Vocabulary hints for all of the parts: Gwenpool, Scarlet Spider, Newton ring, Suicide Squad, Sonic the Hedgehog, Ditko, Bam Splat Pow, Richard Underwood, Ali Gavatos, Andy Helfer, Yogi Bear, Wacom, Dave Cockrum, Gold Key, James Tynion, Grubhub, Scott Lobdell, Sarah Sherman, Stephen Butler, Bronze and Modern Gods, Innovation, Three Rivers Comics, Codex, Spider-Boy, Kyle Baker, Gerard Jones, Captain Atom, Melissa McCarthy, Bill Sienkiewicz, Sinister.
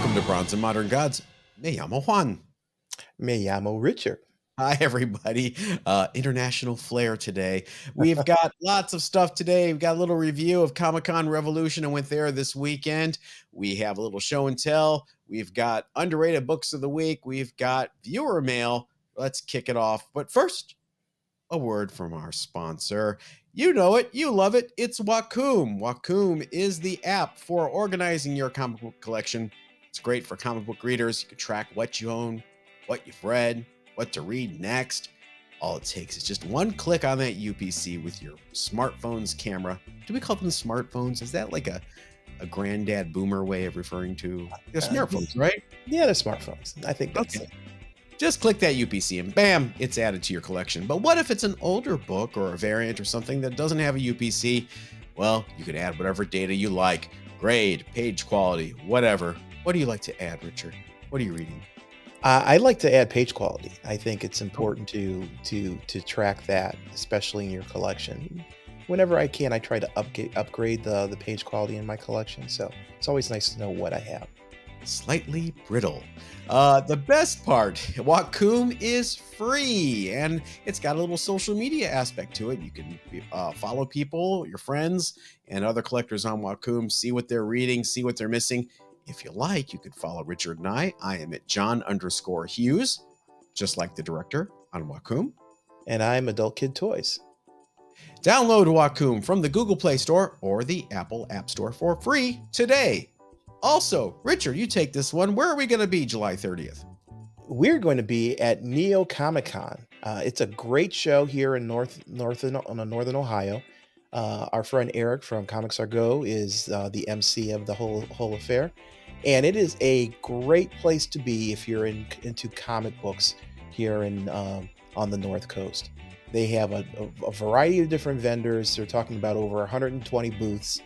Welcome to Bronze and Modern Gods. Me llamo Juan. Me llamo Richard. Hi, everybody. International flair today. We've got lots of stuff today. We've got a little review of Comic-Con Revolution. I went there this weekend. We have a little show and tell. We've got underrated books of the week. We've got viewer mail. Let's kick it off. But first, a word from our sponsor. You know it. You love it. It's Wacom. Wacom is the app for organizing your comic book collection. It's great for comic book readers. You can track what you own, what you've read, what to read next. All it takes is just one click on that UPC with your smartphone's camera. Do we call them smartphones? Is that like a granddad boomer way of referring to they're smartphones, right? Yeah, they're smartphones. I think that's it. Just click that UPC and bam, it's added to your collection. But what if it's an older book or a variant or something that doesn't have a UPC? Well, you can add whatever data you like, grade, page quality, whatever. What do you like to add, Richard? What are you reading? I like to add page quality. I think it's important to track that, especially in your collection. Whenever I can, I try to upgrade the page quality in my collection. So it's always nice to know what I have. Slightly brittle. The best part, Wacom is free, and it's got a little social media aspect to it. You can follow people, your friends, and other collectors on Wacom, see what they're reading, see what they're missing. If you like, you could follow Richard and I. I am at John_Hughes, just like the director on Wacom. And I'm Adult Kid Toys. Download Wacom from the Google Play Store or the Apple App Store for free today. Also, Richard, you take this one. Where are we going to be July 30th? We're going to be at Neo Comic Con. It's a great show here in Northern Ohio. Our friend Eric from Comics Are Go is the MC of the whole affair, and it is a great place to be if you're into comic books here in on the North Coast. They have a variety of different vendors. They're talking about over 120 booths,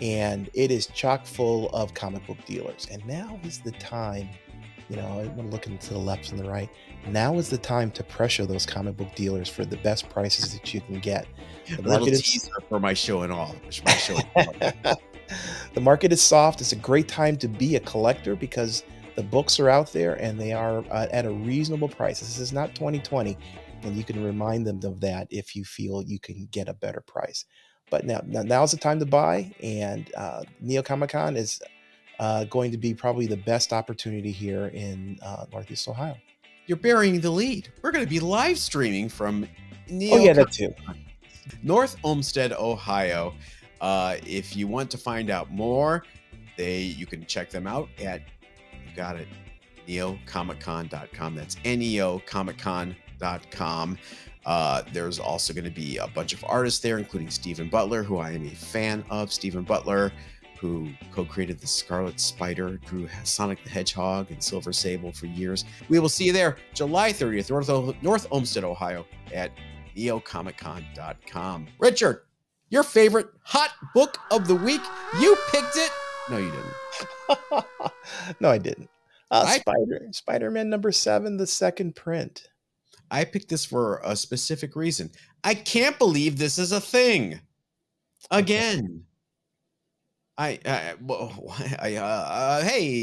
and it is chock full of comic book dealers. And now is the time, you know, I'm looking to the left and the right. Now is the time to pressure those comic book dealers for the best prices that you can get. A little teaser for my show and all. The market is soft. It's a great time to be a collector because the books are out there and they are at a reasonable price. This is not 2020, and you can remind them of that if you feel you can get a better price. But now is the time to buy, and Neo Comic Con is going to be probably the best opportunity here in Northeast Ohio. You're burying the lead. We're going to be live streaming from Neo. Oh yeah, that too. North Olmsted, Ohio. If you want to find out more, you can check them out at neocomiccon.com. That's neocomiccon.com. There's also going to be a bunch of artists there, including Stephen Butler, who I am a fan of. Stephen Butler, who co-created the Scarlet Spider, drew Sonic the Hedgehog and Silver Sable for years. We will see you there July 30th, North Olmsted, Ohio at neocomiccon.com. Richard, your favorite hot book of the week. You picked it. No, you didn't. No, I didn't. Spider-Man #7, the second print. I picked this for a specific reason. I can't believe this is a thing. Again. Hey,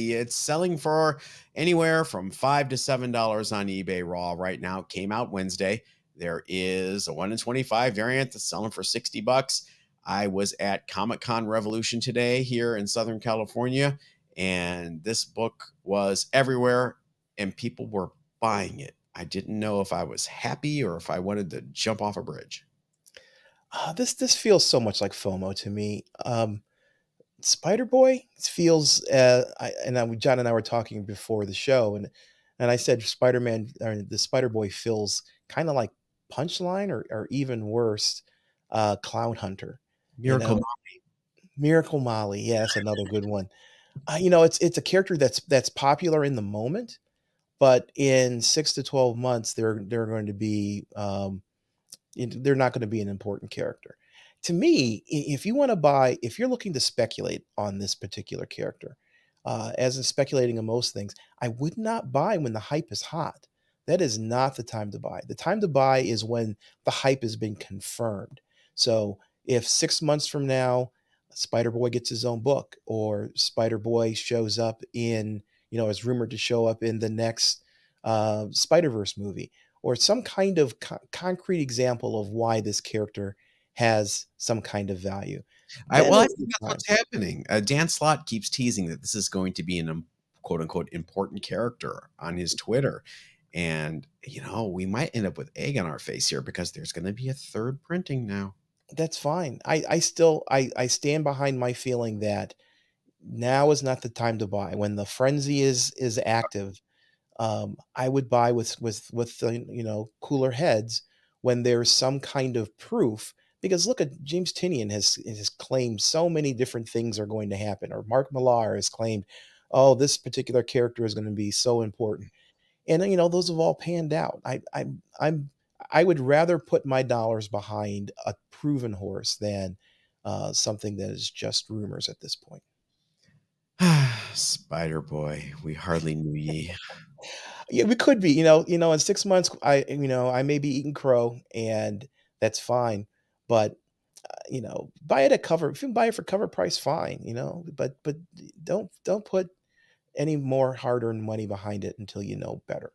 it's selling for anywhere from $5 to $7 on eBay raw right now. Came out Wednesday. There is a 1-in-25 variant that's selling for $60. I was at Comic-Con Revolution today here in Southern California, and this book was everywhere, and people were buying it. I didn't know if I was happy or if I wanted to jump off a bridge. This feels so much like FOMO to me. Spider-Boy feels, John and I were talking before the show, and I said Spider-Man, or the Spider-Boy feels kind of like Punchline, or even worse, Clown Hunter. Miracle Molly. Yeah, that's another good one. You know, it's a character that's popular in the moment, but in 6 to 12 months, they're going to be they're not going to be an important character. To me, if you want to buy, if you're looking to speculate on this particular character, as in speculating on most things, I would not buy when the hype is hot. That is not the time to buy. The time to buy is when the hype has been confirmed. So if 6 months from now, Spider-Boy gets his own book, or Spider-Boy shows up in you know, is rumored to show up in the next Spider-Verse movie, or some kind of concrete example of why this character has some kind of value. I think that's what's happening. Dan Slott keeps teasing that this is going to be an quote unquote important character on his Twitter. And, you know, we might end up with egg on our face here because there's going to be a third printing now. That's fine. I still stand behind my feeling that now is not the time to buy. When the frenzy is active, I would buy with you know, cooler heads when there's some kind of proof. Because look at James Tynion has claimed so many different things are going to happen, or Mark Millar has claimed, oh, this particular character is going to be so important, and you know, those have all panned out. I would rather put my dollars behind a proven horse than something that is just rumors at this point. Spider-Boy, we hardly knew ye. Yeah, we could be. You know, in 6 months, I may be eating crow, and that's fine. But, you know, buy it at cover. If you can buy it for cover price, fine, you know, but don't put any more hard earned money behind it until you know better.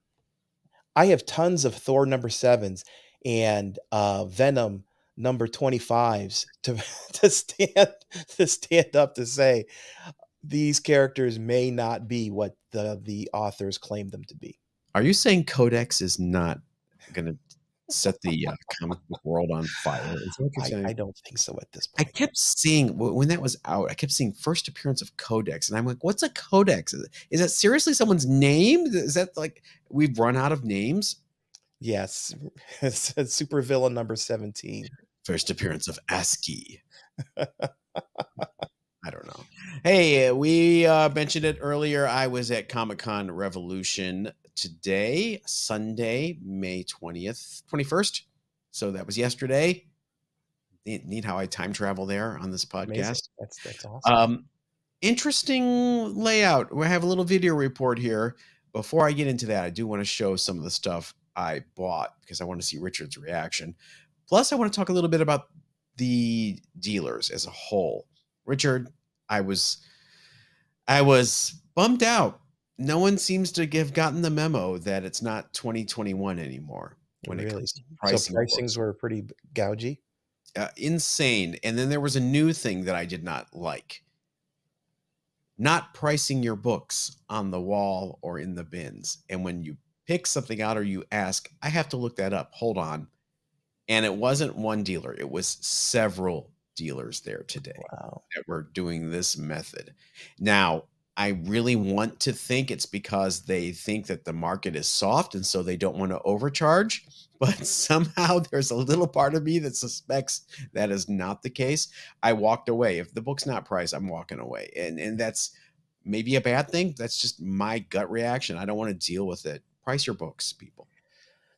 I have tons of Thor #7s and Venom #25s to stand up to say these characters may not be what the authors claim them to be. Are you saying Codex is not going to set the comic book world on fire? I don't think so at this point. I kept seeing, when that was out, I kept seeing first appearance of Codex, and I'm like, what's a Codex? Is that seriously someone's name? Is that like we've run out of names? Yes. It's supervillain #17. First appearance of ASCII. I don't know. Hey, we mentioned it earlier. I was at Comic-Con Revolution today, Sunday, May 20th, 21st. So that was yesterday. Neat how I time travel there on this podcast. Amazing. That's awesome. Interesting layout. We have a little video report here. Before I get into that, I do want to show some of the stuff I bought because I want to see Richard's reaction. Plus, I want to talk a little bit about the dealers as a whole. Richard, I was bummed out. No one seems to have gotten the memo that it's not 2021 anymore when it comes to pricing. So pricings were pretty gougy, insane. And then there was a new thing that I did not like: not pricing your books on the wall or in the bins. And when you pick something out or you ask, I have to look that up. Hold on. And it wasn't one dealer; it was several dealers there today. Wow. That were doing this method now. I really want to think it's because they think that the market is soft and so they don't want to overcharge, but somehow there's a little part of me that suspects that is not the case. I walked away. If the book's not priced, I'm walking away. And that's maybe a bad thing. That's just my gut reaction. I don't want to deal with it. Price your books, people.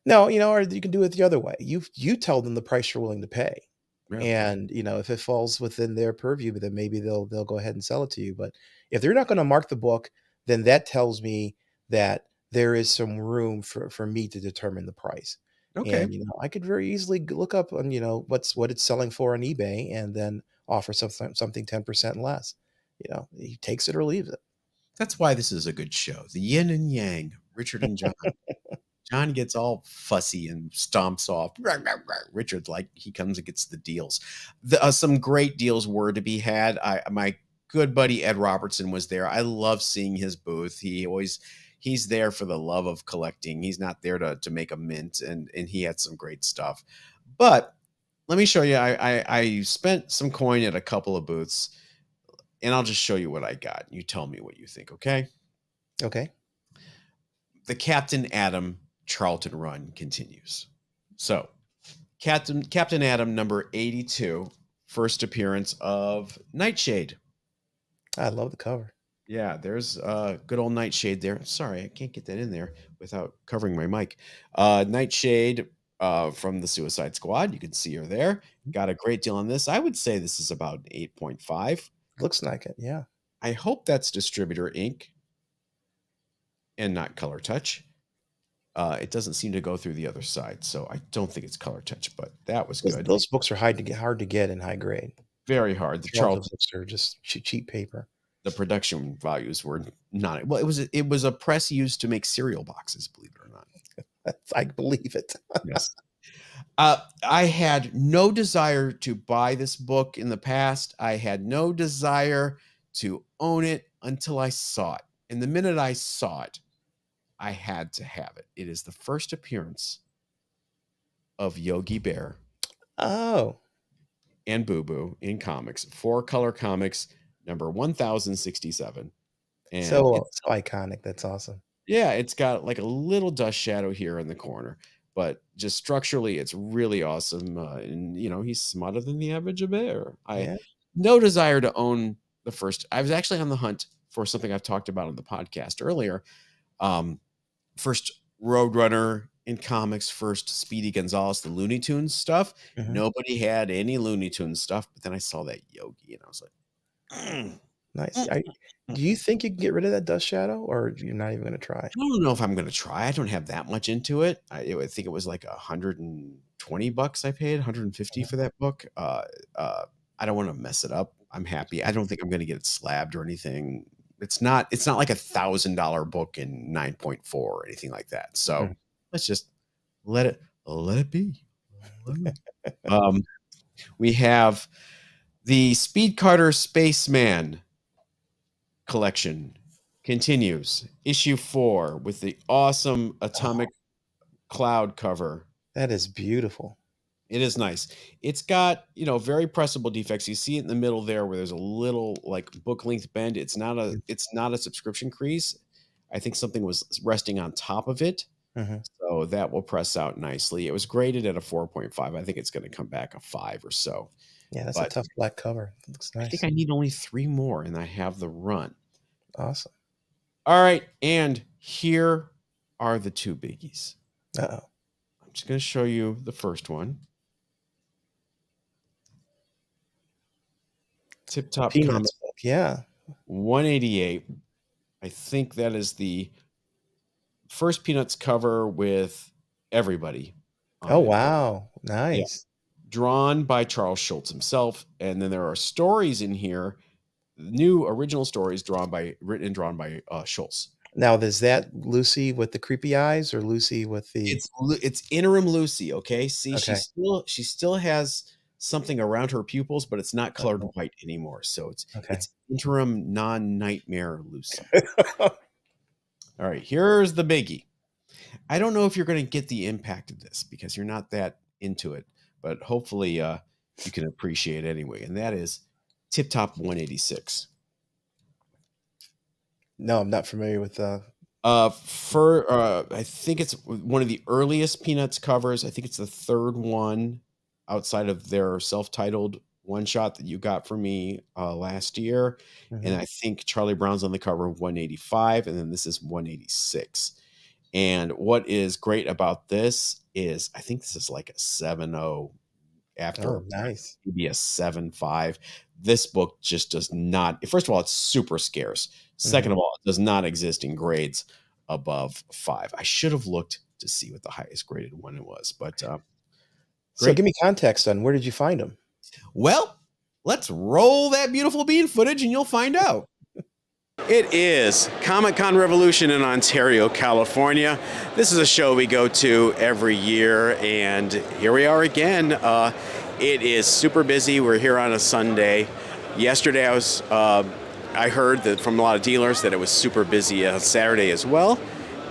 No, you know, or you can do it the other way. You tell them the price you're willing to pay. Yeah. And, you know, if it falls within their purview, then maybe they'll go ahead and sell it to you. But if they're not going to mark the book, then that tells me that there is some room for me to determine the price. Okay. And, you know, I could very easily look up on, you know, what it's selling for on eBay and then offer something 10% less. You know, he takes it or leaves it. That's why this is a good show. The yin and yang, Richard and John. John gets all fussy and stomps off. Richard, like, he comes and gets the deals. Some great deals were to be had. My good buddy Ed Robertson was there. I love seeing his booth. He's there for the love of collecting. He's not there to make a mint, and he had some great stuff. But let me show you. I spent some coin at a couple of booths, and I'll just show you what I got. You tell me what you think, okay? Okay. The Captain Atom Charlton run continues. So Captain Atom #82, first appearance of Nightshade. I love the cover. Yeah, there's good old Nightshade there. Sorry, I can't get that in there without covering my mic. Nightshade from the Suicide Squad. You can see her there. Got a great deal on this. I would say this is about 8.5. Looks like it, yeah. I hope that's distributor ink and not color touch. It doesn't seem to go through the other side, so I don't think it's color touch, but that was good. Those books are hard to get in high grade. Very hard. The Charles books are just cheap paper. the production values were not, well, it was a press used to make cereal boxes, believe it or not. I believe it. Yes. I had no desire to buy this book in the past. I had no desire to own it until I saw it. And the minute I saw it, I had to have it. It is the first appearance of Yogi Bear. Oh. And Boo Boo in comics, 4-color comics, number 1067. And so iconic. That's awesome. Yeah. It's got like a little dust shadow here in the corner, but just structurally, it's really awesome. And you know, he's smarter than the average bear. I had no desire to own the first. I was actually on the hunt for something I've talked about on the podcast earlier. First Roadrunner in comics, first Speedy Gonzales, the Looney Tunes stuff. Mm-hmm. Nobody had any Looney Tunes stuff, but then I saw that Yogi and I was like, nice. Do you think you can get rid of that dust shadow, or you're not even going to try? I don't know if I'm going to try. I don't have that much into it. I think it was like $120 I paid, $150 for that book. I don't want to mess it up. I'm happy. I don't think I'm going to get it slabbed or anything. It's not like $1,000 book in 9.4 or anything like that. So let's just let it be. We have the Speed Carter Spaceman collection continues, issue 4, with the awesome Atomic Cloud cover. That is beautiful. It is nice. It's got, you know, very pressable defects. You see it in the middle there where there's a little like book length bend. It's not a subscription crease. I think something was resting on top of it. So that will press out nicely. It was graded at a 4.5. I think it's going to come back a 5 or so. Yeah, that's a tough black cover. It looks nice. I think I need only 3 more and I have the run. Awesome. All right. And here are the 2 biggies. Uh-oh. I'm just going to show you the first one. Tip Top Peanuts book, yeah. 188. I think that is the first Peanuts cover with everybody. Oh, wow. Nice. Yeah. Drawn by Charles Schulz himself. And then there are stories in here, new original stories written and drawn by Schulz. Now, is that Lucy with the creepy eyes or Lucy with the... It's interim Lucy, okay? See, okay. She still has something around her pupils, but it's not colored white anymore. So it's interim non-nightmare Lucy. All right, here's the biggie. I don't know if you're going to get the impact of this because you're not that into it, but hopefully you can appreciate it anyway. And that is Tip Top 186. No, I'm not familiar with the... I think it's one of the earliest Peanuts covers. I think it's the 3rd one outside of their self-titled one-shot that you got for me last year. And I think Charlie Brown's on the cover 185, and then this is 186. And what is great about this is I think this is like a 7.0 after. Oh, nice. Maybe a 7.5. This book just does not... First of all, it's super scarce. Second of all, it does not exist in grades above 5. I should have looked to see what the highest graded one was, but... So give me context on where did you find them? Well, let's roll that beautiful bean footage and you'll find out. It is Comic-Con Revolution in Ontario, California. This is a show we go to every year, and here we are again. It is super busy. We're here on a Sunday. Yesterday I heard that from a lot of dealers that it was super busy on Saturday as well,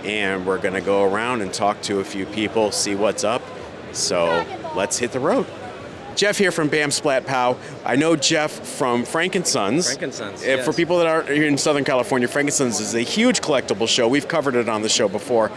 and we're going to go around and talk to a few people, see what's up. So let's hit the road. Jeff here from Bam Splat Pow. I know Jeff from Frank & Sons. Frank & Sons, yes. For people that aren't here in Southern California, Frank & Sons is a huge collectible show. We've covered it on the show before.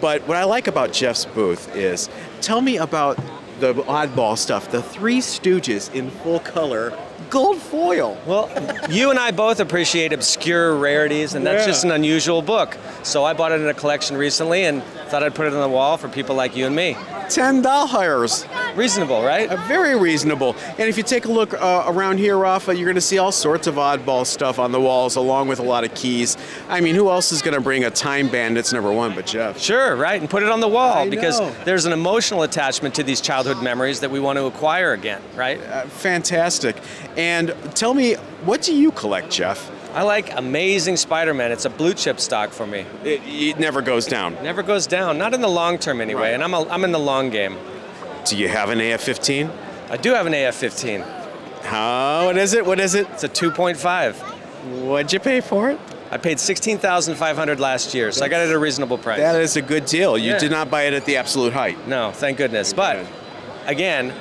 But what I like about Jeff's booth is, tell me about the oddball stuff, the Three Stooges in full color, gold foil. Well, you and I both appreciate obscure rarities, and that's just an unusual book. So I bought it in a collection recently and thought I'd put it on the wall for people like you and me. $10. Reasonable, right? Very reasonable. And if you take a look around here, Rafa, you're going to see all sorts of oddball stuff on the walls, along with a lot of keys. I mean, who else is going to bring a Time Bandits #1 but Jeff? Sure, right? And put it on the wall because there's an emotional attachment to these childhood memories that we want to acquire again, right? Fantastic. And tell me, what do you collect, Jeff? I like Amazing Spider-Man. It's a blue chip stock for me. It never goes down. Never goes down. Not in the long term anyway, right. And I'm in the long game. Do you have an AF-15? I do have an AF-15. How? What is it? What is it? It's a 2.5. What'd you pay for it? I paid $16,500 last year, so I got it at a reasonable price. That is a good deal. You did not buy it at the absolute height. No, thank goodness. But, again,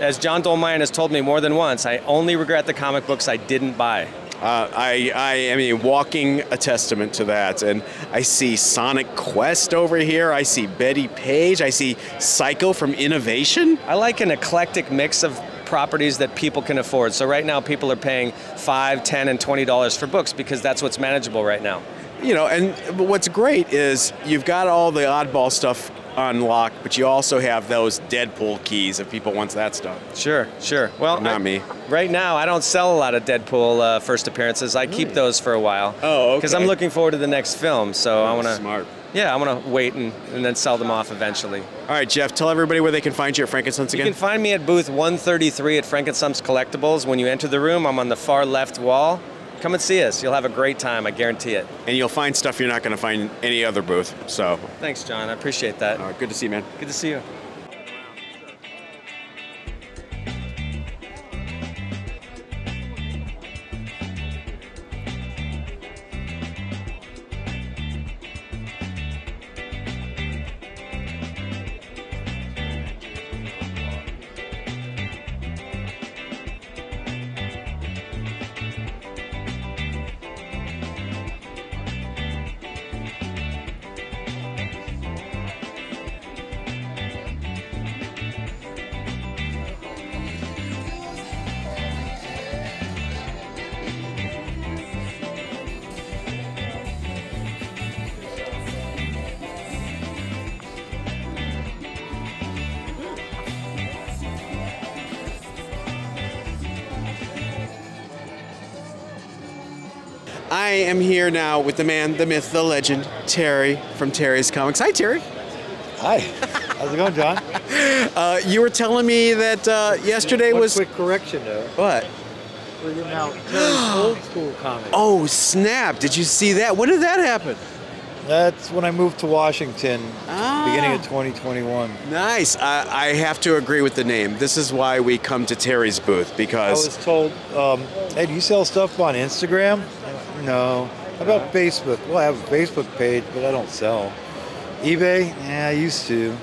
as John Dolmayan has told me more than once, I only regret the comic books I didn't buy. I am a walking testament to that, and I see Sonic Quest over here, I see Betty Page, I see Psycho from Innovation. I like an eclectic mix of properties that people can afford. So right now people are paying $5, $10, and $20 for books because that's what's manageable right now. You know, and what's great is you've got all the oddball stuff unlocked, but you also have those Deadpool keys if people want that stuff. Sure, sure. Well, not me. Right now, I don't sell a lot of Deadpool first appearances. I keep those for a while. Oh, okay. Because I'm looking forward to the next film, so I want to. Smart. Yeah, I want to wait and then sell them off eventually. All right, Jeff, tell everybody where they can find you at Frankensump's again. You can find me at booth 133 at Frankensump's Collectibles. When you enter the room, I'm on the far left wall. Come and see us. You'll have a great time, I guarantee it. And you'll find stuff you're not going to find any other booth, so. Thanks, John. I appreciate that. All right, good to see you, man. Good to see you. I am here now with the man, the myth, the legend, Terry from Terry's Comics. Hi, Terry. Hi. How's it going, John? You were telling me that yesterday was... Quick correction, though. What? We're now Terry's Old School Comics. Oh, snap. Did you see that? When did that happen? That's when I moved to Washington, beginning of 2021. Nice. I have to agree with the name. This is why we come to Terry's booth, because... I was told, hey, do you sell stuff on Instagram? No. How about Facebook? Well, I have a Facebook page, but I don't sell. eBay? Yeah, I used to.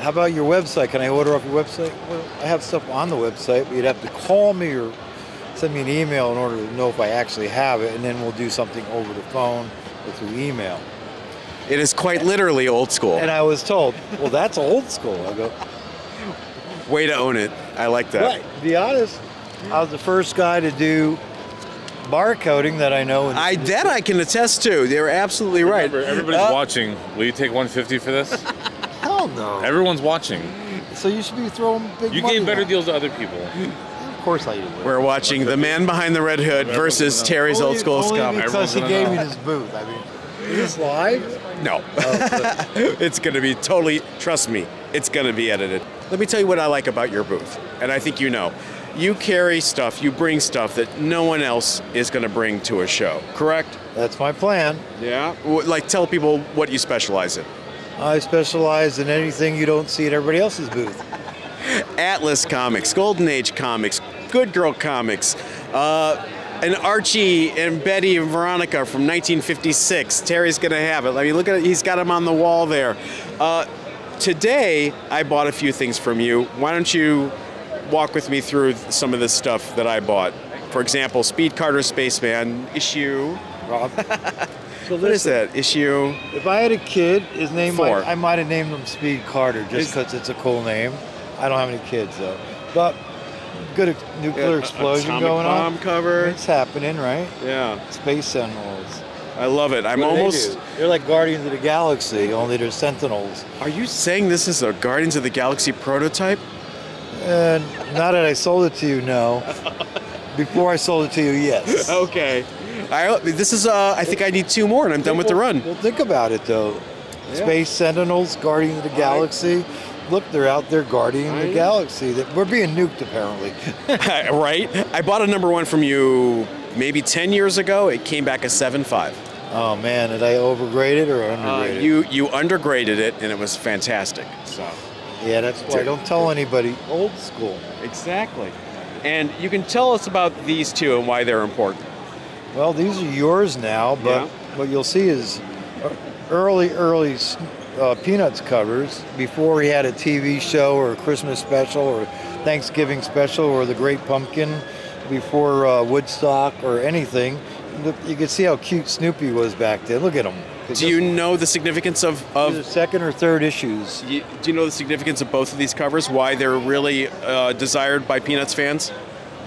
How about your website? Can I order off your website? Well, I have stuff on the website, but you'd have to call me or send me an email in order to know if I actually have it, and then we'll do something over the phone or through email. It is quite literally old school. And I was told, well, that's old school. I go, way to own it. I like that. Right. To be honest, I was the first guy to do barcoding that I know. That I can attest to. They're absolutely right. Remember, everybody's watching. Will you take $150 for this? Hell no. Everyone's watching. So you should be throwing big money. You gave better deals to other people. Of course I do. We're watching The Man Behind the Red Hood versus Terry's Old School Scum. Because he gave me this booth. I mean, is this live? No. Oh, it's going to be totally, trust me, it's going to be edited. Let me tell you what I like about your booth, and I think you know. You carry stuff, you bring stuff that no one else is going to bring to a show, correct? That's my plan. Yeah. Like, tell people what you specialize in. I specialize in anything you don't see at everybody else's booth. Atlas Comics, Golden Age Comics, Good Girl Comics, and Archie and Betty and Veronica from 1956. Terry's going to have it. I mean, look at it. He's got them on the wall there. Today, I bought a few things from you. Why don't you walk with me through some of this stuff that I bought. For example, Speed Carter Spaceman, issue. Rob. So what is that, issue? If I had a kid, his name I might have named him Speed Carter just because it's a cool name. I don't have any kids though. But good nuclear explosion going on. Atomic bomb cover. It's happening, right? Yeah. Space sentinels. I love it. I'm almost... They're like Guardians of the Galaxy, only they're Sentinels. Are you saying this is a Guardians of the Galaxy prototype? Not that I sold it to you, no. Before I sold it to you, yes. Okay. This is, I think I need two more and I'm done with the run. Well, think about it, though. Yeah. Space Sentinels, Guardians of the Galaxy. Look, they're out there guarding the galaxy. We're being nuked, apparently. Right? I bought a #1 from you maybe 10 years ago. It came back a 7.5. Oh, man. Did I overgrade it or undergrade it? You undergraded it, and it was fantastic. So. Yeah, that's why. Don't tell anybody. Old school. Exactly. And you can tell us about these two and why they're important. Well, these are yours now, but what you'll see is early Peanuts covers before he had a TV show or a Christmas special or Thanksgiving special or the Great Pumpkin, before Woodstock or anything. Look, you can see how cute Snoopy was back then. Look at him. Do you know the significance of the second or third issues? Do you know the significance of both of these covers? Why they're really desired by Peanuts fans?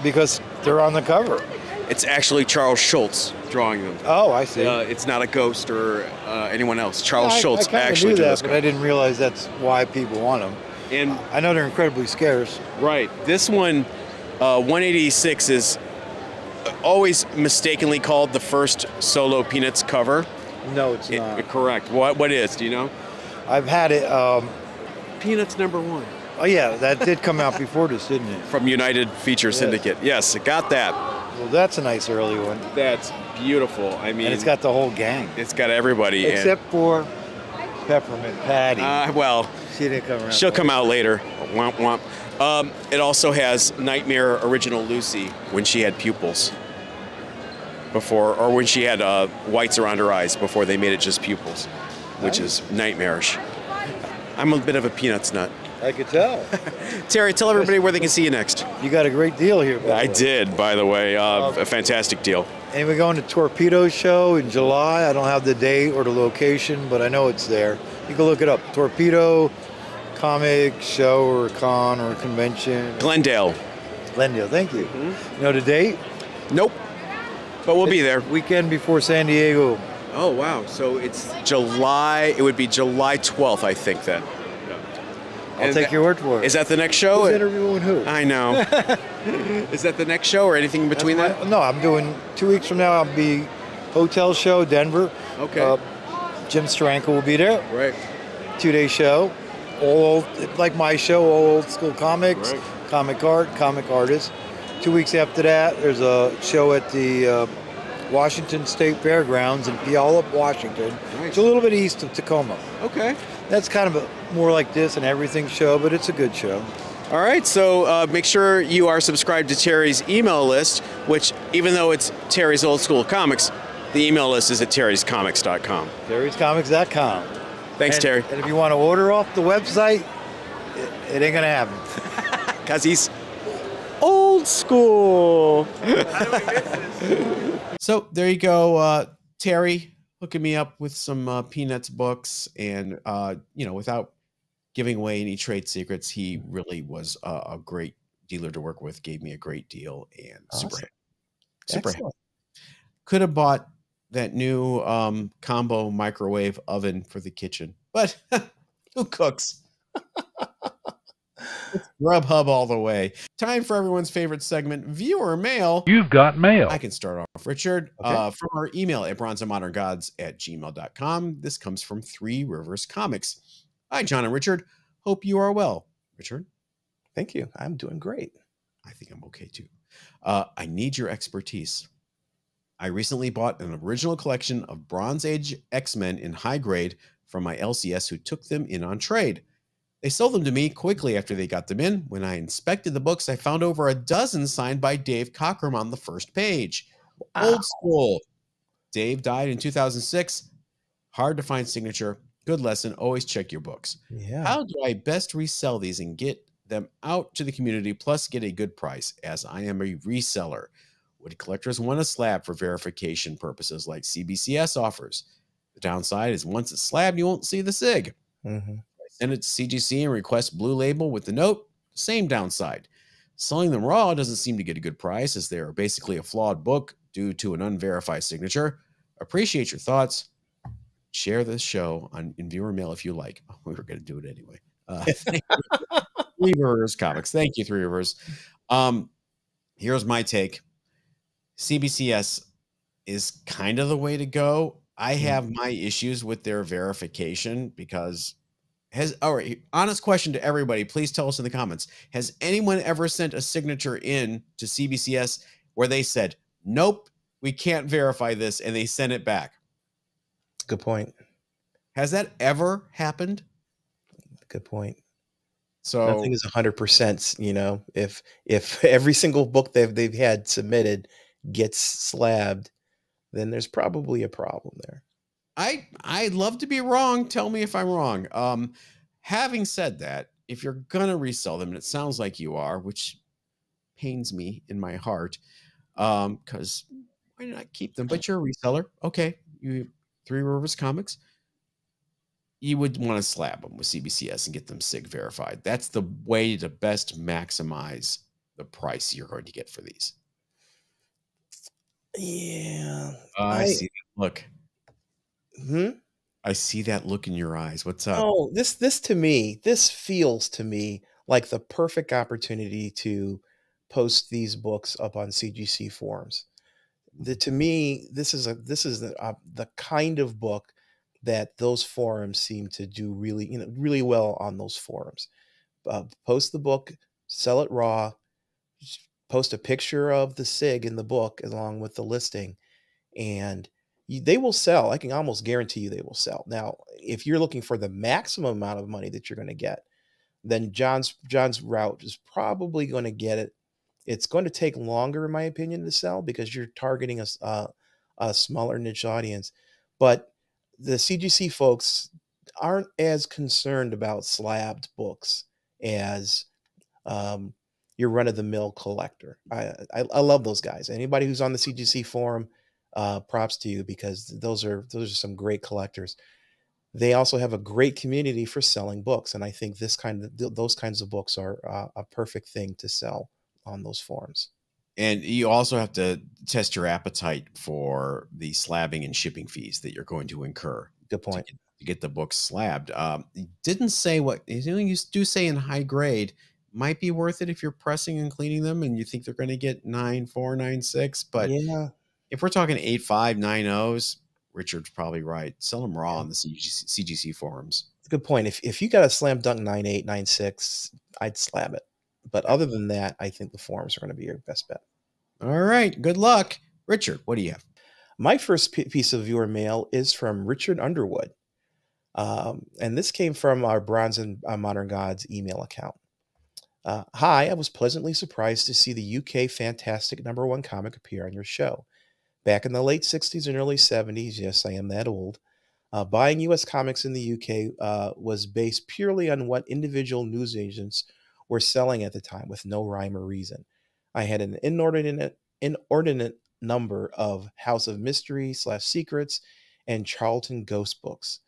Because they're on the cover. It's actually Charles Schulz drawing them. Oh, I see. It's not a ghost or anyone else. Charles Schulz actually drew this cover. I didn't realize that's why people want them. And I know they're incredibly scarce. Right. This one, 186, is always mistakenly called the first solo Peanuts cover. No, it's not. Correct. What is? Do you know? I've had it. Peanuts #1. Oh yeah, that did come out before this, didn't it? From United Feature Syndicate. Yes, it got that. Well, that's a nice early one. That's beautiful. I mean, and it's got the whole gang. It's got everybody except for Peppermint Patty. Well, she didn't come around. She'll come out later. Womp womp. It also has Nightmare Original Lucy when she had pupils before, or when she had whites around her eyes before they made it just pupils, which is nightmarish. I'm a bit of a Peanuts nut. I could tell. Terry, tell everybody where they can see you next. You got a great deal here. I did, by the way, a fantastic deal. And we're going to Torpedo Show in July. I don't have the date or the location, but I know it's there. You can look it up. Torpedo Comic Show or Con or Convention. Glendale. Glendale, thank you. Mm-hmm. You know the date? Nope. But we'll be there. Weekend before San Diego. Oh, wow. So it's July. It would be July 12th, I think, then. I'll take your word for it. Is that the next show? Who's interviewing who? I know. Is that the next show or anything in between that? No, I'm doing 2 weeks from now. I'll be hotel show, Denver. Okay. Jim Steranko will be there. Right. 2-day show. All old, like my show, Old School Comics, comic art, comic artists. 2 weeks after that, there's a show at the Washington State Fairgrounds in Puyallup, Washington. Nice. It's a little bit east of Tacoma. Okay. That's kind of a, more like this and everything show, but it's a good show. All right, so make sure you are subscribed to Terry's email list, which even though it's Terry's Old School Comics, the email list is at terryscomics.com. Terryscomics.com. Thanks, Terry. And if you want to order off the website, it ain't going to happen. Because he's... old school. How do I miss this? So there you go, Terry hooking me up with some Peanuts books, and you know, without giving away any trade secrets, he really was a great dealer to work with. Gave me a great deal, and awesome. super happy. Could have bought that new combo microwave oven for the kitchen, but who cooks? It's Grubhub all the way. Time for everyone's favorite segment, viewer mail. You've got mail. I can start off, Richard, from our email at bronzeandmoderngods@gmail.com. This comes from Three Rivers Comics. Hi, John and Richard. Hope you are well. Richard? Thank you. I'm doing great. I think I'm okay, too. I need your expertise. I recently bought an original collection of Bronze Age X-Men in high grade from my LCS, who took them in on trade. They sold them to me quickly after they got them in. When I inspected the books, I found over a dozen signed by Dave Cockrum on the first page. Wow. Old school. Dave died in 2006. Hard to find signature. Good lesson. Always check your books. Yeah. How do I best resell these and get them out to the community, plus get a good price, as I am a reseller? Would collectors want a slab for verification purposes like CBCS offers? The downside is once it's slabbed, you won't see the sig. Mm-hmm. Send it to CGC and request Blue Label with the note. Same downside. Selling them raw doesn't seem to get a good price, as they are basically a flawed book due to an unverified signature. Appreciate your thoughts. Share this show in viewer mail if you like. We were going to do it anyway. Three Rivers Comics. Thank you, Three Rivers. Here's my take. CBCS is kind of the way to go. I have my issues with their verification because all right, honest question to everybody. Please tell us in the comments. Has anyone ever sent a signature in to CBCS where they said, nope, we can't verify this, and they sent it back? Good point. Has that ever happened? Good point. So nothing is 100%, you know, if every single book they've had submitted gets slabbed, then there's probably a problem there. I'd love to be wrong. Tell me if I'm wrong. Having said that, if you're going to resell them, and it sounds like you are, which pains me in my heart, because why not keep them? But you're a reseller. Okay. You Three Rivers Comics. You would want to slab them with CBCS and get them SIG verified. That's the way to best maximize the price you're going to get for these. Yeah. I see that look. Hmm? I see that look in your eyes. What's up? Oh, this to me, this feels to me like the perfect opportunity to post these books up on CGC forums. To me, this is the kind of book that those forums seem to do really, you know, really well on those forums. Post the book, sell it raw, post a picture of the SIG in the book along with the listing, and they will sell. I can almost guarantee you they will sell. Now, if you're looking for the maximum amount of money that you're going to get, then John's route is probably going to get it. It's going to take longer, in my opinion, to sell because you're targeting a smaller niche audience. But the CGC folks aren't as concerned about slabbed books as your run-of-the-mill collector. I love those guys. Anybody who's on the CGC forum, props to you, because those are some great collectors. They also have a great community for selling books, and I think this kind of those kinds of books are a perfect thing to sell on those forums. And you also have to test your appetite for the slabbing and shipping fees that you're going to incur. Good point. To get the book slabbed. It didn't say what you do say in high grade might be worth it if you're pressing and cleaning them and you think they're going to get 9.4, 9.6, but yeah. If we're talking 8.5, 9.0s, Richard's probably right. Sell them raw on the CGC forums. Good point. If you got a slam dunk 9.8, 9.6, I'd slab it. But other than that, I think the forums are going to be your best bet. All right. Good luck. Richard, what do you have? My first piece of viewer mail is from Richard Underwood. And this came from our Bronze and Modern Gods email account. Hi, I was pleasantly surprised to see the UK fantastic #1 comic appear on your show. Back in the late 60s and early 70s, yes, I am that old, buying U.S. comics in the UK was based purely on what individual newsagents were selling at the time with no rhyme or reason. I had an inordinate number of House of Mystery / Secrets and Charlton Ghost books.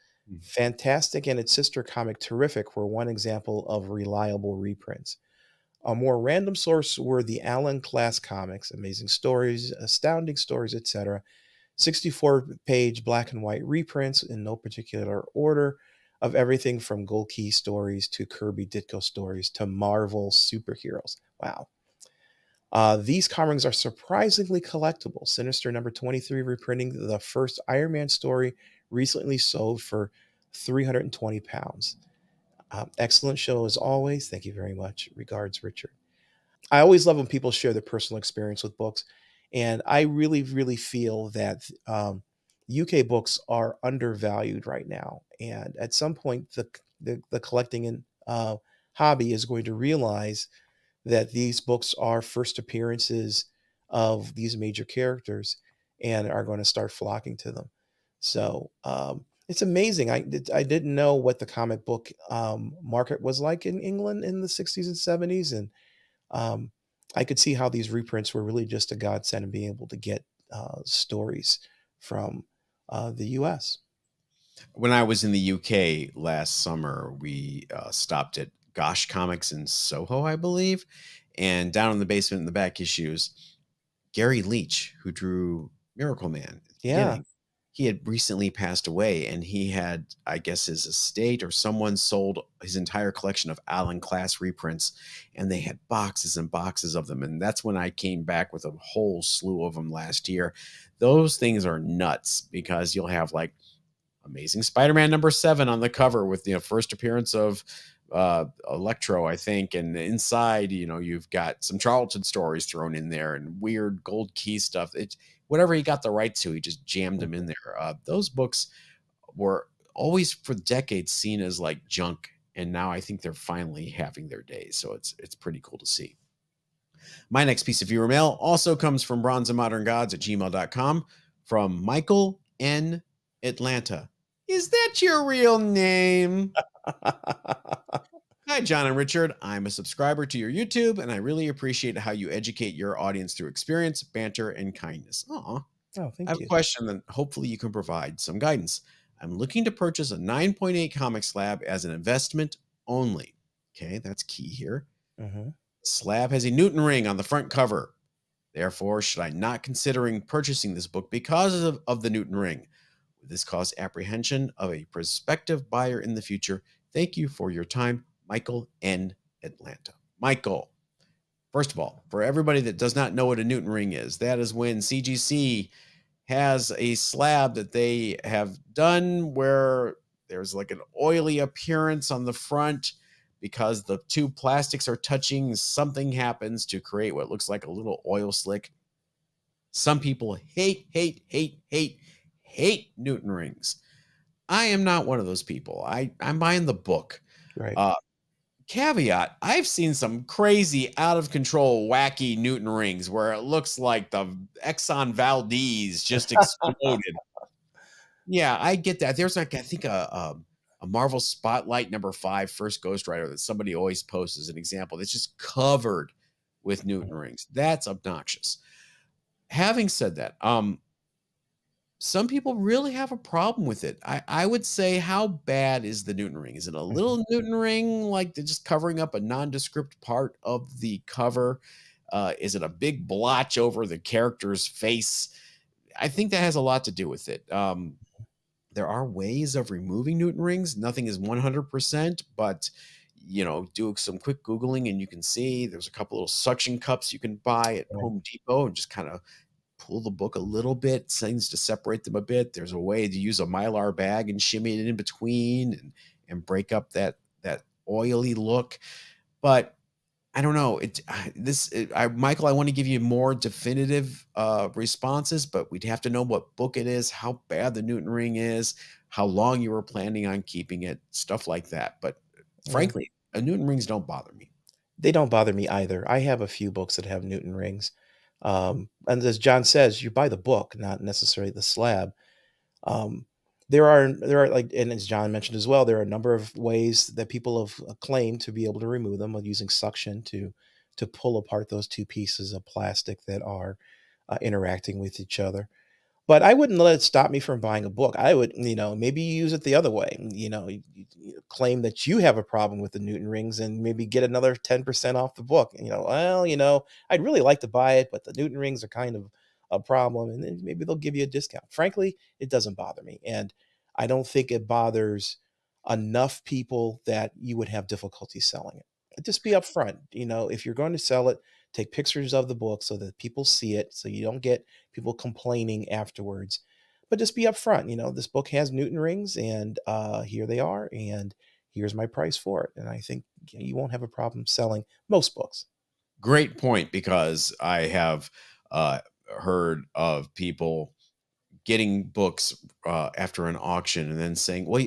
Fantastic and its sister comic Terrific were one example of reliable reprints. A more random source were the Allen class comics, Amazing Stories, Astounding Stories, etc. 64-page black and white reprints in no particular order of everything from Gold Key stories to Kirby Ditko stories to Marvel superheroes. Wow. These comics are surprisingly collectible. Sinister #23 reprinting the first Iron Man story recently sold for £320. Excellent show as always. Thank you very much. Regards, Richard. I always love when people share their personal experience with books. And I really, really feel that UK books are undervalued right now. And at some point, the collecting and hobby is going to realize that these books are first appearances of these major characters and are going to start flocking to them. So, it's amazing. I didn't know what the comic book market was like in England in the 60s and 70s. And I could see how these reprints were really just a godsend and being able to get stories from the U.S. When I was in the U.K. last summer, we stopped at Gosh Comics in Soho, I believe. And down in the basement in the back issues, Gary Leach, who drew Miracle Man. Yeah. he had recently passed away, and he had, I guess, his estate or someone sold his entire collection of Alan Klass reprints, and they had boxes and boxes of them. And that's when I came back with a whole slew of them last year. Those things are nuts because you'll have like Amazing Spider-Man #7 on the cover with the first appearance of Electro, I think. And inside, you know, you've got some Charlton stories thrown in there and weird Gold Key stuff. It's, whatever he got the rights to, he just jammed them in there. Those books were always for decades seen as like junk. And now I think they're finally having their day. So it's pretty cool to see. My next piece of viewer mail also comes from bronzeandmoderngods@gmail.com from Michael N. Atlanta. Is that your real name? Hi, John and Richard. I'm a subscriber to your YouTube, and I really appreciate how you educate your audience through experience, banter, and kindness. Aw. Oh, thank you. I have a question, and hopefully you can provide some guidance. I'm looking to purchase a 9.8 comic slab as an investment only. Okay, that's key here. Slab has a Newton ring on the front cover. Therefore, should I not considering purchasing this book because of the Newton ring? Would this cause apprehension of a prospective buyer in the future? Thank you for your time. Michael N. Atlanta. Michael, first of all, for everybody that does not know what a Newton ring is, that is when CGC has a slab that they have done where there's like an oily appearance on the front because the two plastics are touching. Something happens to create what looks like a little oil slick. Some people hate Newton rings. I am not one of those people. I'm buying the book. Right. Caveat, I've seen some crazy, out of control, wacky Newton rings where it looks like the Exxon Valdez just exploded. Yeah, I get that. There's like, I think a Marvel Spotlight #5, First Ghost Rider, that somebody always posts as an example. That's just covered with Newton rings. That's obnoxious. Having said that, some people really have a problem with it. I would say, how bad is the Newton ring? Is it a little Newton ring, like they're just covering up a nondescript part of the cover? Is it a big blotch over the character's face? I think that has a lot to do with it. There are ways of removing Newton rings. Nothing is 100%, but you know, do some quick Googling and you can see there's a couple little suction cups you can buy at Home Depot and just kind of pull the book a little bit, things to separate them a bit. There's a way to use a Mylar bag and shimmy it in between and break up that oily look. But I don't know. Michael, I want to give you more definitive responses, but we'd have to know what book it is, how bad the Newton ring is, how long you were planning on keeping it, stuff like that. But frankly, Newton rings don't bother me. They don't bother me either. I have a few books that have Newton rings. And as John says, you buy the book, not necessarily the slab. There are like, and as John mentioned as well, there are a number of ways that people have claimed to be able to remove them with using suction to pull apart those two pieces of plastic that are interacting with each other. But I wouldn't let it stop me from buying a book. I would, you know, maybe use it the other way, you know, claim that you have a problem with the Newton rings and maybe get another 10% off the book. And, you know, well, you know, I'd really like to buy it, but the Newton rings are kind of a problem. And then maybe they'll give you a discount. Frankly, it doesn't bother me. And I don't think it bothers enough people that you would have difficulty selling it. Just be upfront. You know, if you're going to sell it, take pictures of the book so that people see it, so you don't get people complaining afterwards. But just be upfront. You know, this book has Newton rings, and here they are, and here's my price for it. And I think you won't have a problem selling most books. Great point, because I have heard of people getting books after an auction and then saying, well,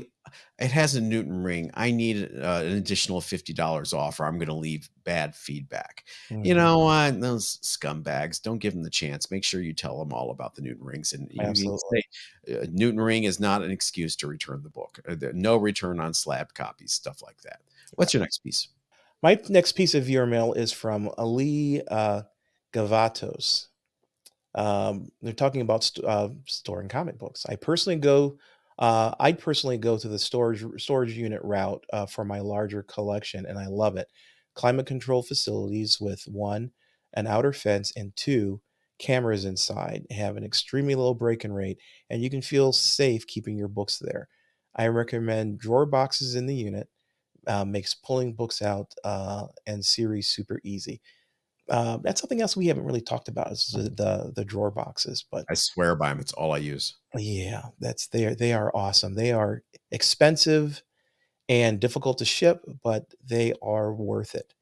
it has a Newton ring. I need an additional $50 off, or I'm going to leave bad feedback. You know what? Those scumbags, don't give them the chance. Make sure you tell them all about the Newton rings. And you say, Newton ring is not an excuse to return the book. No return on slab copies, stuff like that. What's your next piece? My next piece of viewer mail is from Ali Gavatos. They're talking about storing comic books. I'd personally go to the storage unit route for my larger collection, and I love it. Climate control facilities with 1, an outer fence, and 2, cameras inside, have an extremely low break-in rate, and you can feel safe keeping your books there. I recommend drawer boxes in the unit. Makes pulling books out and series super easy. That's something else we haven't really talked about is the drawer boxes, but I swear by them. It's all I use. Yeah, that's they are awesome. They are expensive and difficult to ship, but they are worth it.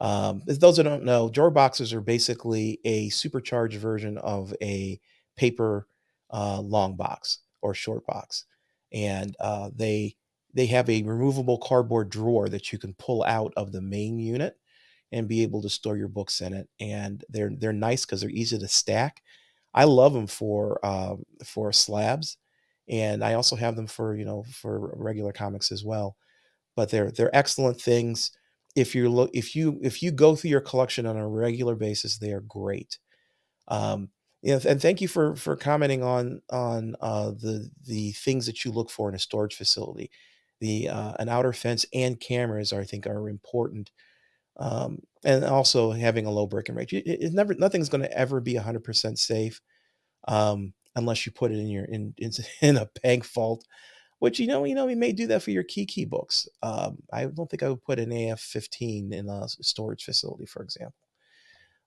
As those who don't know, drawer boxes are basically a supercharged version of a paper long box or short box, and they have a removable cardboard drawer that you can pull out of the main unit and be able to store your books in it. And they're nice because they're easy to stack. I love them for slabs, and I also have them for, you know, for regular comics as well. But they're excellent things. If you go through your collection on a regular basis, they are great. You know, and thank you for commenting on the things that you look for in a storage facility. An outer fence and cameras are, I think, are important. And also having a low break-in rate. Nothing's going to ever be 100% safe unless you put it in your in a bank vault, which you may do that for your key books. I don't think I would put an AF-15 in a storage facility, for example.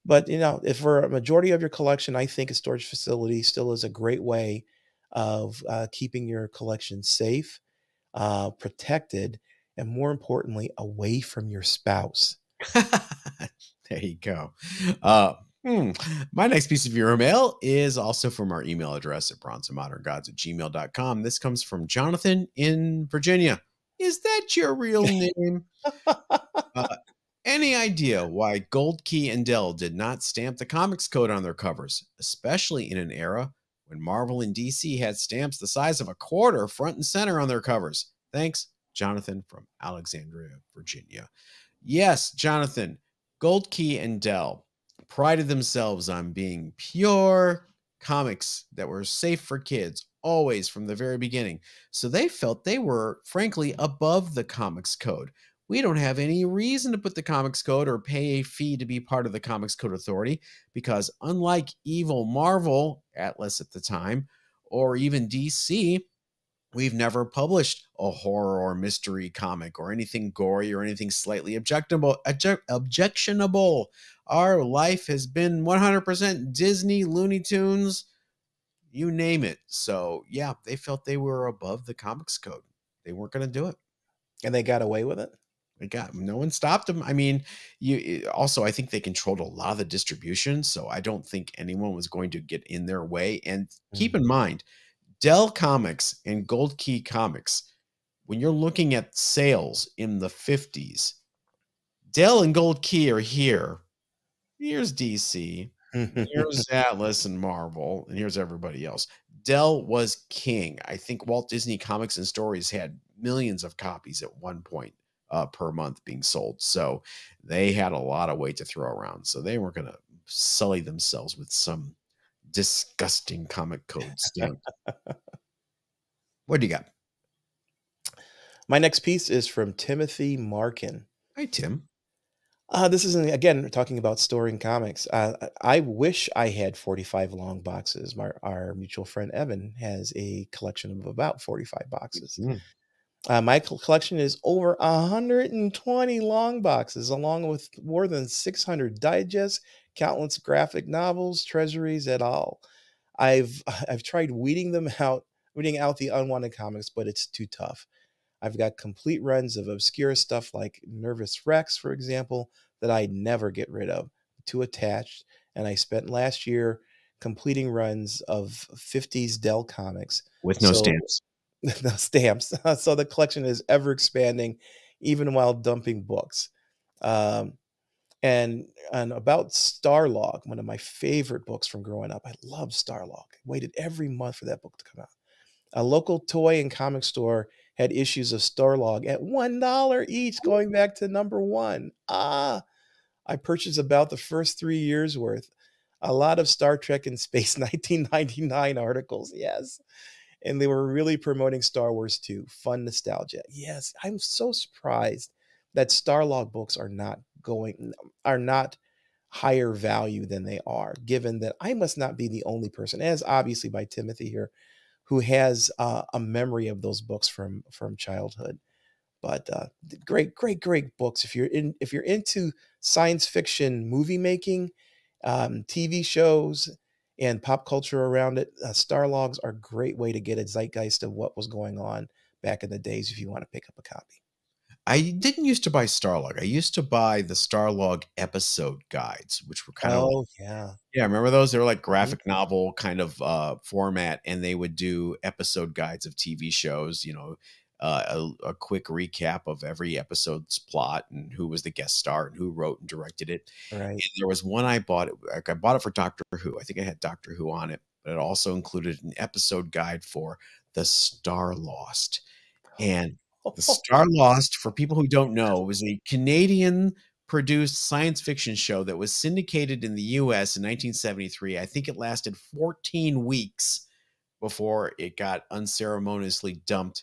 But if for a majority of your collection, I think a storage facility still is a great way of keeping your collection safe, protected, and more importantly, away from your spouse. There you go. My next piece of your mail is also from our email address at bronzeandmoderngods@gmail.com. This comes from Jonathan in Virginia. Is that your real name? Any idea why Gold Key and Dell did not stamp the comics code on their covers, especially in an era when Marvel and DC had stamps the size of a quarter front and center on their covers? Thanks, Jonathan from Alexandria, Virginia. Yes, Jonathan, Gold Key and Dell prided themselves on being pure comics that were safe for kids, always from the very beginning. So they felt they were, frankly, above the comics code. We don't have any reason to put the comics code or pay a fee to be part of the comics code authority, because unlike evil Marvel, Atlas at the time, or even DC, we've never published a horror or mystery comic or anything gory or anything slightly objectionable. Our life has been 100% Disney, Looney Tunes, you name it. So yeah, they felt they were above the comics code. They weren't going to do it. And they got away with it. No one stopped them. I mean, I think they controlled a lot of the distribution. So I don't think anyone was going to get in their way. And keep in mind, Dell Comics and Gold Key Comics, when you're looking at sales in the 50s, Dell and Gold Key are here. Here's DC, here's Atlas and Marvel, and here's everybody else. Dell was king. I think Walt Disney Comics and Stories had millions of copies at one point per month being sold. So they had a lot of weight to throw around. So they weren't going to sully themselves with some disgusting comic code stamp. What do you got? My next piece is from Timothy Markin. Hi, Tim. This is, again, we're talking about storing comics. I wish I had 45 long boxes. Our mutual friend Evan has a collection of about 45 boxes. Mm-hmm. My collection is over 120 long boxes, along with more than 600 digests, countless graphic novels, treasuries, et al. I've tried weeding out the unwanted comics, but it's too tough. I've got complete runs of obscure stuff like Nervous Rex, for example, that I never get rid of. Too attached, and I spent last year completing runs of 50s Dell comics with no stamps. No stamps. So the collection is ever expanding, even while dumping books. And about Starlog, one of my favorite books from growing up. I loved Starlog. I waited every month for that book to come out. A local toy and comic store had issues of Starlog at $1 each, going back to #1. I purchased about the first 3 years worth. A lot of Star Trek in Space 1999 articles. Yes. And they were really promoting Star Wars 2. Fun nostalgia. Yes, I'm so surprised that Starlog books are not higher value than they are, given that I must not be the only person, as obviously by Timothy here, who has a memory of those books from childhood. But great books. If you're into science fiction movie making, TV shows, and pop culture around it, Starlogs are a great way to get a zeitgeist of what was going on back in the days if you want to pick up a copy. I didn't used to buy Starlog. I used to buy the Starlog episode guides, which were kind of, yeah, remember those? They were like graphic novel kind of format, and they would do episode guides of TV shows, you know, a quick recap of every episode's plot and who was the guest star and who wrote and directed it. Right. And there was one I bought. I bought it for Doctor Who. I think I had Doctor Who on it, but it also included an episode guide for The Star Lost. And The Star Lost, for people who don't know, was a Canadian produced science fiction show that was syndicated in the US in 1973. I think it lasted 14 weeks before it got unceremoniously dumped.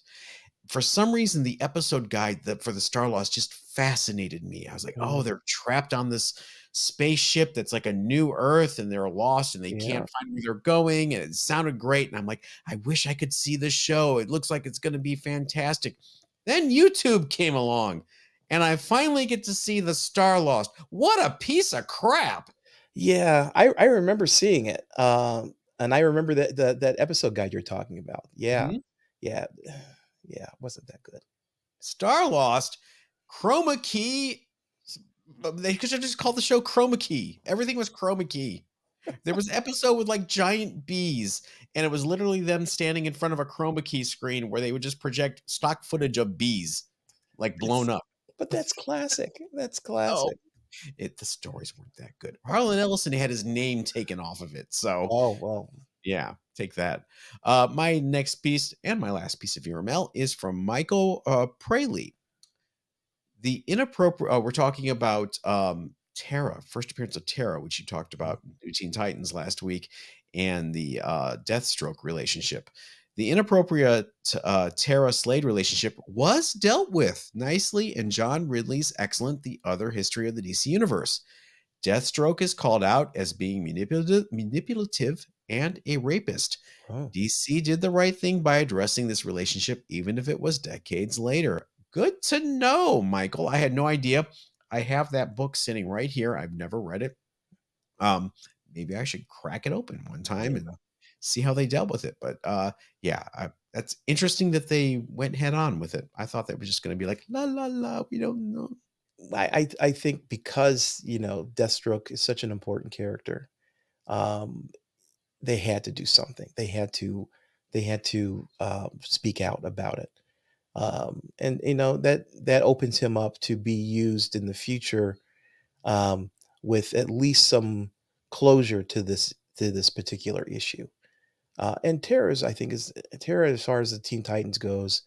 For some reason, the episode guide for The Star Lost just fascinated me. I was like, oh, they're trapped on this spaceship that's like a new Earth, and they're lost and they can't find where they're going. And it sounded great. And I'm like, I wish I could see this show. It looks like it's going to be fantastic. Then YouTube came along and I finally get to see The Star Lost. What a piece of crap. Yeah, I remember seeing it. And I remember that episode guide you're talking about. Yeah, yeah, it wasn't that good. Star Lost, Chroma Key. They could have just called the show Chroma Key. Everything was Chroma Key. There was an episode with like giant bees, and it was literally them standing in front of a Chroma Key screen where they would just project stock footage of bees, like blown up. But that's classic. That's classic. No, the stories weren't that good. Harlan Ellison had his name taken off of it. So, oh well, yeah. Take that. My next piece and my last piece of URML is from Michael Praley. The inappropriate, we're talking about Terra, first appearance of Terra, which you talked about New Teen Titans last week, and the Deathstroke relationship. The inappropriate Terra Slade relationship was dealt with nicely in John Ridley's excellent The Other History of the DC Universe. Deathstroke is called out as being manipulative and a rapist. Oh. DC did the right thing by addressing this relationship, even if it was decades later. Good to know, Michael. I had no idea. I have that book sitting right here. I've never read it. Maybe I should crack it open one time and see how they dealt with it. But yeah, that's interesting that they went head on with it. I thought that was just going to be like, la, la, la, we don't know. I think because, you know, Deathstroke is such an important character, they had to do something. They had to speak out about it. And you know, that opens him up to be used in the future with at least some closure to this particular issue. And Terra's, I think, is Terra, as far as the Teen Titans goes,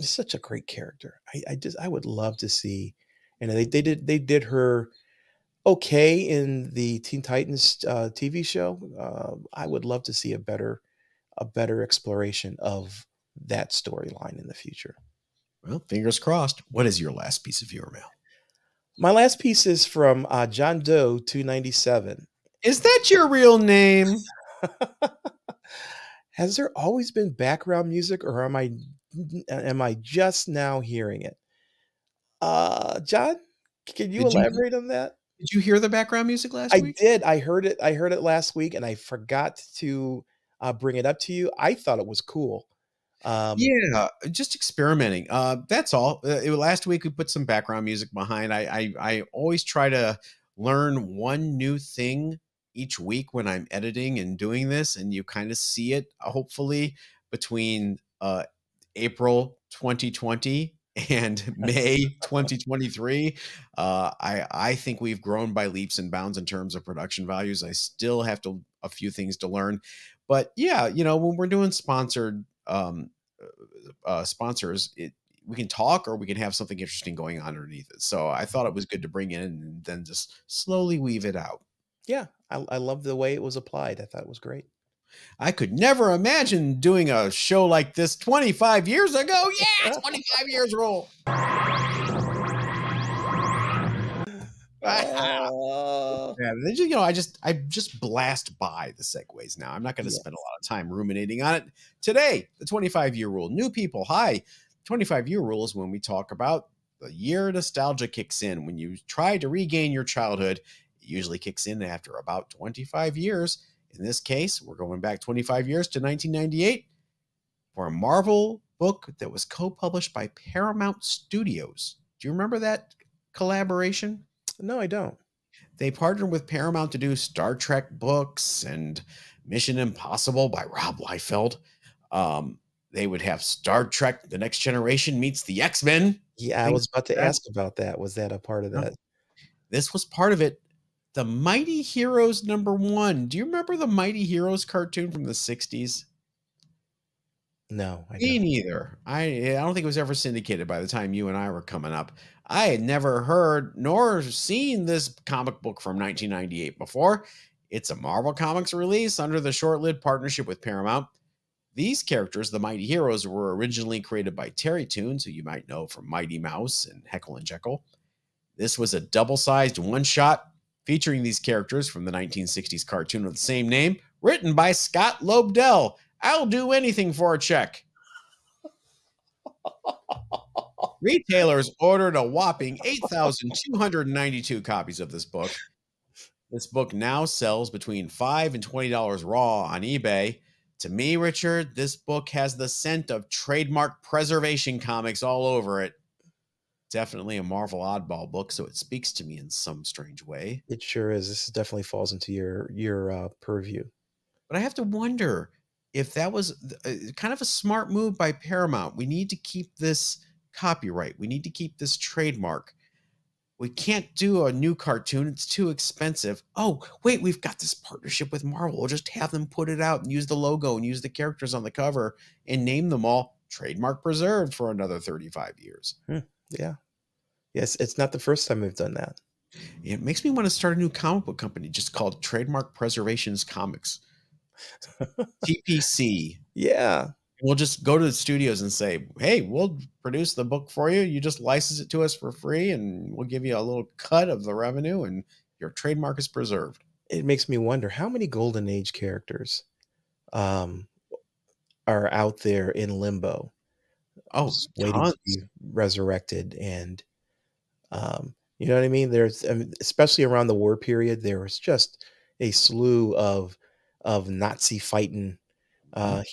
is such a great character. I would love to see, and they did her okay in the Teen Titans TV show. I would love to see a better exploration of that storyline in the future. Well, fingers crossed. What is your last piece of your mail? My last piece is from John Doe 297. Is that your real name? Has there always been background music, or am I just now hearing it? John, can you elaborate on that? Did you hear the background music last week? I did. I heard it last week, and I forgot to bring it up to you. I thought it was cool. Yeah, just experimenting. That's all. Last week we put some background music behind. I always try to learn one new thing each week when I'm editing and doing this, and you kind of see it hopefully between April 2020 and May 2023. I think we've grown by leaps and bounds in terms of production values. I still have a few things to learn, but yeah, you know, when we're doing sponsored sponsors, we can talk, or we can have something interesting going on underneath it. So I thought it was good to bring in and then just slowly weave it out. Yeah, I love the way it was applied. I thought it was great. I could never imagine doing a show like this 25 years ago. Yeah, 25 years old. Yeah, you know, I just blast by the segues now. I'm not going to spend a lot of time ruminating on it today. The 25-year rule. New people, hi. 25-year rule is when we talk about the year nostalgia kicks in. When you try to regain your childhood, it usually kicks in after about 25 years. In this case, we're going back 25 years to 1998 for a Marvel book that was co-published by Paramount Studios. Do you remember that collaboration? No, I don't. They partnered with Paramount to do Star Trek books and Mission Impossible by Rob Liefeld. They would have Star Trek: The Next Generation meets the X-Men. Yeah, I was about to ask about that. Was that a part of that? This was part of it. The Mighty Heroes #1. Do you remember the Mighty Heroes cartoon from the 60s? No, I don't. Me neither. I don't think it was ever syndicated by the time you and I were coming up. I had never heard nor seen this comic book from 1998 before. It's a Marvel Comics release under the short-lived partnership with Paramount. These characters, the Mighty Heroes, were originally created by Terry Toons, who you might know from Mighty Mouse and Heckle and Jekyll. This was a double-sized one-shot featuring these characters from the 1960s cartoon of the same name, written by Scott Lobdell. I'll do anything for a check. Retailers ordered a whopping 8,292 copies of this book. This book now sells between $5 and $20 raw on eBay. To me, Richard, this book has the scent of trademark preservation comics all over it. Definitely a Marvel oddball book, so it speaks to me in some strange way. It sure is. This definitely falls into your purview. But I have to wonder if that was kind of a smart move by Paramount. We need to keep this copyright. We need to keep this trademark. We can't do a new cartoon. It's too expensive. Oh, wait, we've got this partnership with Marvel. We'll just have them put it out and use the logo and use the characters on the cover and name them all trademark preserved for another 35 years. Yeah. Yes, it's not the first time we've done that. It makes me want to start a new comic book company just called Trademark Preservations Comics. TPC. Yeah. We'll just go to the studios and say, hey, we'll produce the book for you. You just license it to us for free and we'll give you a little cut of the revenue and your trademark is preserved. It makes me wonder how many Golden Age characters are out there in limbo. Oh, waiting to be resurrected. And you know what I mean? There's, I mean, especially around the war period, there was just a slew of Nazi fighting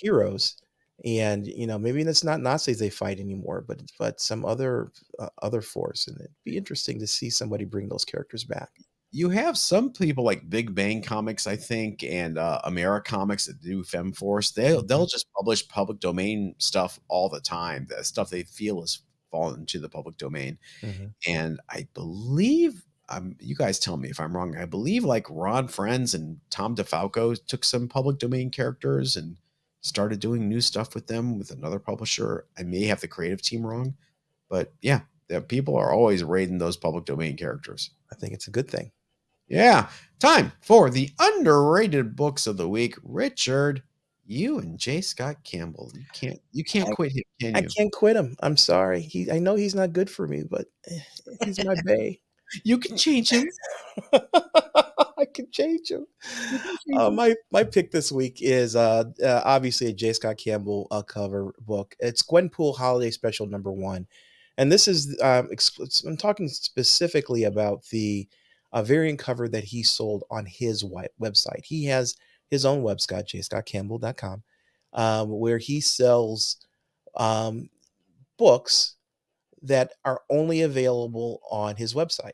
heroes. And, you know, maybe it's not Nazis they fight anymore, but some other force. And it'd be interesting to see somebody bring those characters back. You have some people like Big Bang Comics, I think, and AmeriComics that do FemForce. They'll just publish public domain stuff all the time. The stuff they feel is fallen into the public domain. And I believe, you guys tell me if I'm wrong, I believe like Ron Frenz and Tom DeFalco took some public domain characters and started doing new stuff with them with another publisher. I may have the creative team wrong, but yeah, the people are always raiding those public domain characters. I think it's a good thing. Yeah. Time for the underrated books of the week. Richard, you and J. Scott Campbell, you can't quit him, can you? I can't quit him. I'm sorry. I know he's not good for me, but he's my bae. You can change him. I can change him. My pick this week is obviously a J. Scott Campbell cover book. It's Gwenpool Holiday Special #1. And this is, I'm talking specifically about the variant cover that he sold on his website. He has his own website, jscottcampbell.com, where he sells books that are only available on his website.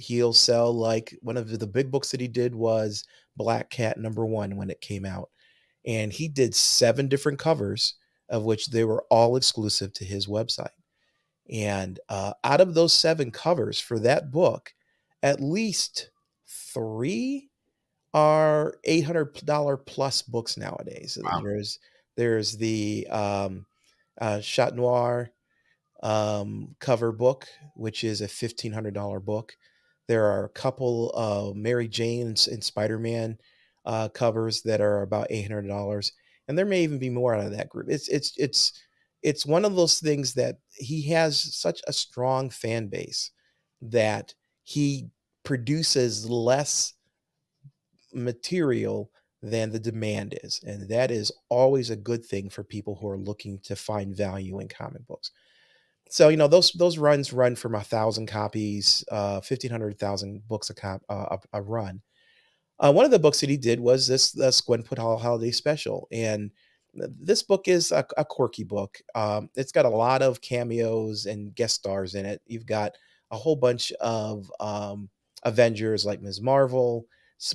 He'll sell, like, one of the big books that he did was Black Cat #1 when it came out. And he did 7 different covers, of which they were all exclusive to his website. And out of those 7 covers for that book, at least 3 are $800 plus books nowadays. Wow. There's the Chat Noir cover book, which is a $1,500 book. There are a couple of Mary Jane and Spider-Man covers that are about $800, and there may even be more out of that group. It's one of those things that he has such a strong fan base that he produces less material than the demand is. And that is always a good thing for people who are looking to find value in comic books. So, you know, those runs run from 1,000 copies, 1,500 books a run. One of the books that he did was this Gwenpool Holiday Special. And this book is a quirky book. It's got a lot of cameos and guest stars in it. You've got a whole bunch of Avengers like Ms. Marvel,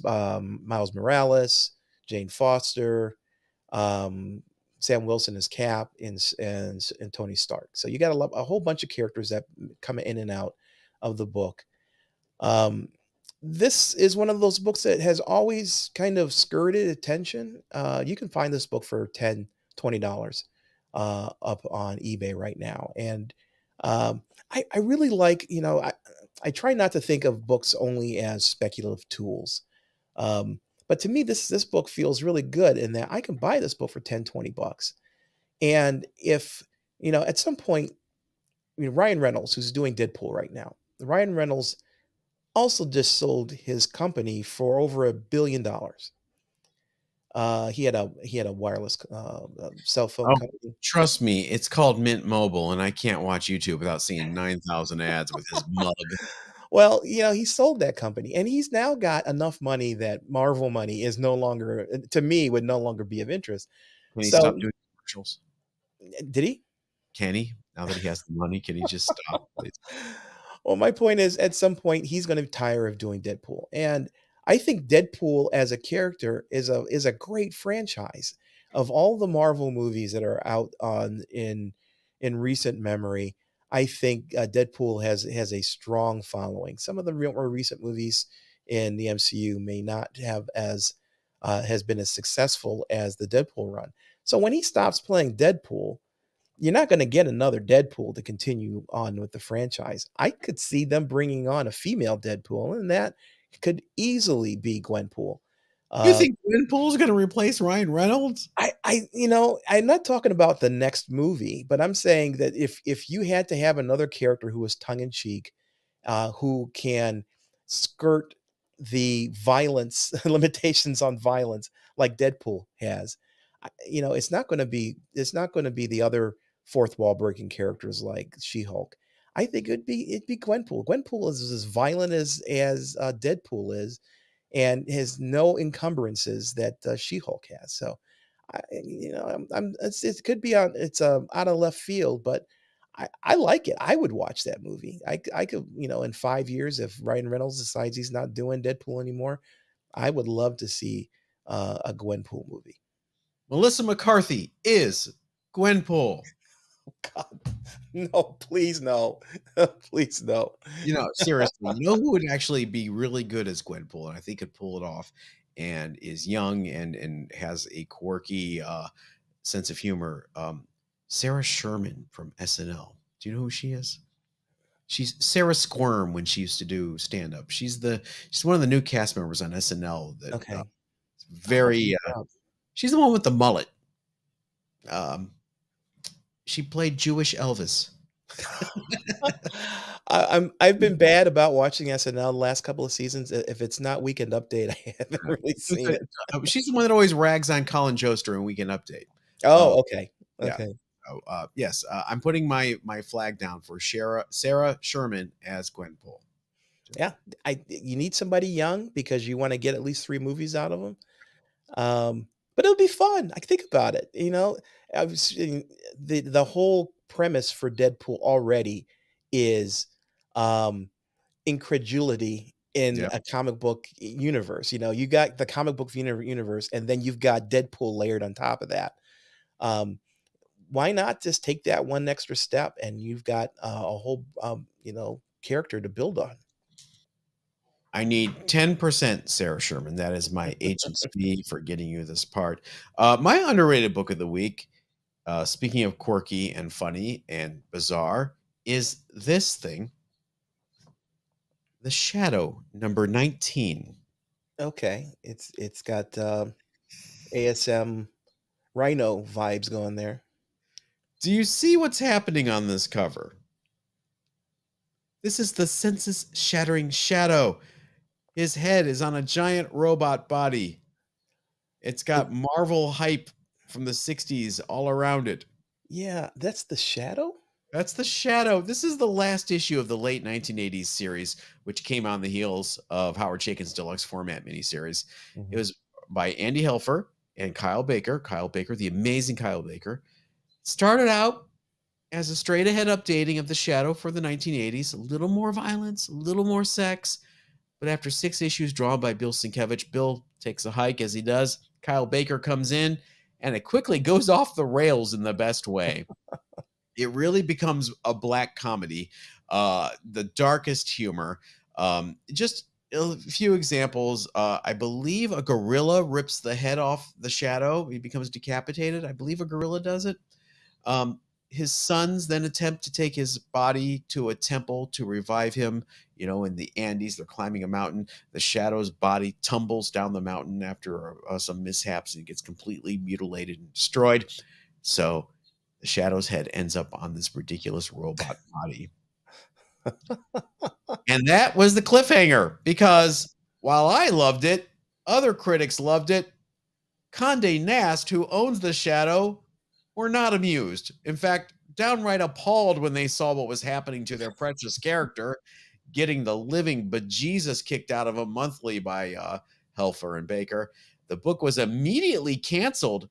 Miles Morales, Jane Foster, Sam Wilson as Cap, and Tony Stark. So you got a whole bunch of characters that come in and out of the book. This is one of those books that has always kind of skirted attention. You can find this book for $10, $20 up on eBay right now. And I really like, you know, I try not to think of books only as speculative tools. But to me, this book feels really good in that I can buy this book for 10, 20 bucks. And if, you know, at some point, I mean, Ryan Reynolds, who's doing Deadpool right now, Ryan Reynolds also just sold his company for over $1 billion. He had a wireless cell phone company. Trust me, it's called Mint Mobile, and I can't watch YouTube without seeing 9,000 ads with his mug. Well, you know, he sold that company, and he's now got enough money that Marvel money is no longer, to me, would no longer be of interest. Can he stop doing commercials? Did he? Can he? Now that he has the money, can he just stop, please? Well, my point is, at some point, he's going to tire of doing Deadpool. And I think Deadpool as a character is a great franchise. Of all the Marvel movies that are out on in recent memory, I think Deadpool has a strong following. Some of the more recent movies in the MCU may not have has been as successful as the Deadpool run. So when he stops playing Deadpool, you're not going to get another Deadpool to continue on with the franchise. I could see them bringing on a female Deadpool, and that could easily be Gwenpool. You think Gwenpool is going to replace Ryan Reynolds? You know, I'm not talking about the next movie, but I'm saying that if you had to have another character who was tongue in cheek, who can skirt the violence limitations on violence like Deadpool has, you know, it's not going to be the other fourth wall breaking characters like She-Hulk. I think it'd be Gwenpool. Gwenpool is as violent as Deadpool is, and has no encumbrances that She-Hulk has. So, it could be out of left field, but I like it. I would watch that movie. I could, you know, in 5 years, if Ryan Reynolds decides he's not doing Deadpool anymore, I would love to see a Gwenpool movie. Melissa McCarthy is Gwenpool. God, no, please no. Please no. You know, seriously, you know who would actually be really good as Gwenpool, and I think could pull it off, and is young and has a quirky sense of humor? Sarah Sherman from SNL. Do you know who she is? She's Sarah Squirm when she used to do stand-up. She's one of the new cast members on SNL. That, okay. She's the one with the mullet. She played Jewish Elvis. I've been bad about watching SNL the last couple of seasons. If it's not Weekend Update, I haven't really seen it. She's the one that always rags on Colin Jost in Weekend Update. Oh, okay. Okay. Yeah. Yes, I'm putting my flag down for Sarah Sherman as Gwenpool. Yeah, you need somebody young because you want to get at least 3 movies out of them. But it'll be fun. I think about it. You know, the whole premise for Deadpool already is incredulity in a comic book universe. You know, you got the comic book universe, and then you've got Deadpool layered on top of that. Why not just take that one extra step, and you've got a whole character to build on? I need 10% Sarah Sherman. That is my agent's fee for getting you this part. My underrated book of the week, speaking of quirky and funny and bizarre, is this thing, The Shadow, number 19. Okay. It's got ASM Rhino vibes going there. Do you see what's happening on this cover? This is the census-shattering Shadow. His head is on a giant robot body. It's got Marvel hype from the 60s all around it. Yeah, that's the Shadow? That's the Shadow. This is the last issue of the late 1980s series, which came on the heels of Howard Chaykin's deluxe format miniseries. Mm-hmm. It was by Andy Helfer and Kyle Baker. Kyle Baker, the amazing Kyle Baker. Started out as a straight-ahead updating of the Shadow for the 1980s. A little more violence, a little more sex. But after 6 issues drawn by Bill Sienkiewicz, Bill takes a hike as he does. Kyle Baker comes in, and it quickly goes off the rails in the best way. It really becomes a black comedy, the darkest humor. Just a few examples. I believe a gorilla rips the head off the Shadow. He becomes decapitated. I believe a gorilla does it. His sons then attempt to take his body to a temple to revive him. You know, in the Andes, they're climbing a mountain. The Shadow's body tumbles down the mountain after some mishaps and gets completely mutilated and destroyed. So the Shadow's head ends up on this ridiculous robot body. And that was the cliffhanger, because while I loved it, other critics loved it. Condé Nast, who owns the Shadow, were not amused. In fact, downright appalled when they saw what was happening to their precious character, getting the living bejesus kicked out of him monthly by Helfer and Baker. The book was immediately canceled.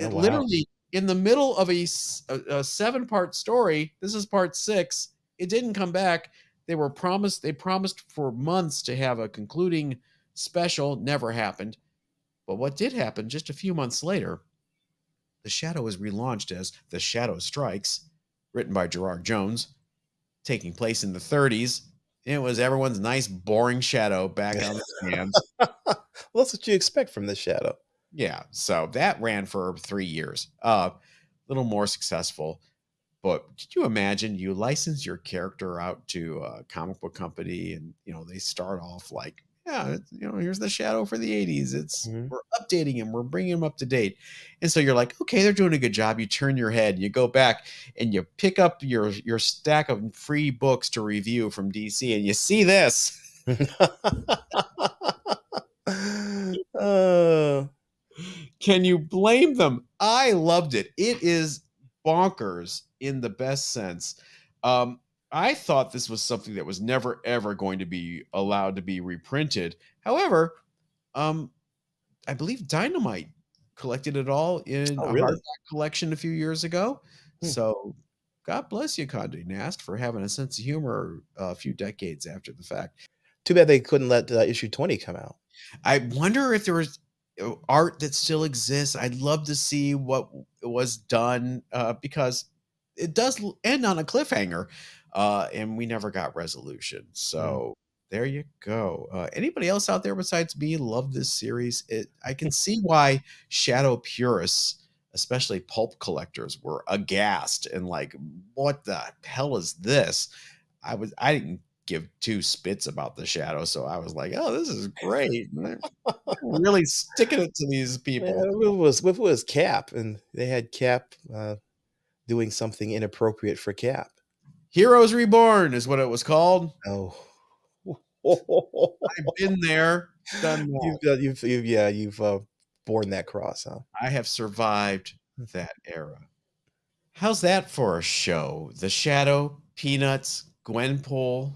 And literally in the middle of a 7-part story, this is part 6, it didn't come back. They promised for months to have a concluding special. Never happened. But what did happen just a few months later, the Shadow is relaunched as The Shadow Strikes, written by Gerard Jones, taking place in the 30s. It was everyone's nice, boring Shadow back on the stands. Well, that's what you expect from the Shadow. Yeah, so that ran for 3 years. A little more successful. But could you imagine you license your character out to a comic book company and, you know, they start off like, yeah, you know, here's the Shadow for the 80s. It's we're updating him, we're bringing him up to date. And so you're like, okay, they're doing a good job. You turn your head, you go back, and you pick up your stack of free books to review from DC, and you see this. Can you blame them? I loved it. It is bonkers in the best sense. I thought this was something that was never, ever going to be allowed to be reprinted. However, I believe Dynamite collected it all in a hardback collection a few years ago. So God bless you, Condé Nast, for having a sense of humor a few decades after the fact. Too bad they couldn't let issue 20 come out. I wonder if there was art that still exists. I'd love to see what was done because it does end on a cliffhanger. And we never got resolution. So there you go. Anybody else out there besides me love this series? I can see why Shadow purists, especially pulp collectors, were aghast and like, what the hell is this? I didn't give two spits about the Shadow, so I was like, oh, this is great. Really sticking it to these people. Yeah, it was Cap, and they had Cap doing something inappropriate for Cap. Heroes Reborn is what it was called. Oh, I've been there, done that. You've borne that cross, huh? I have survived that era. How's that for a show? The Shadow, Peanuts, Gwenpool,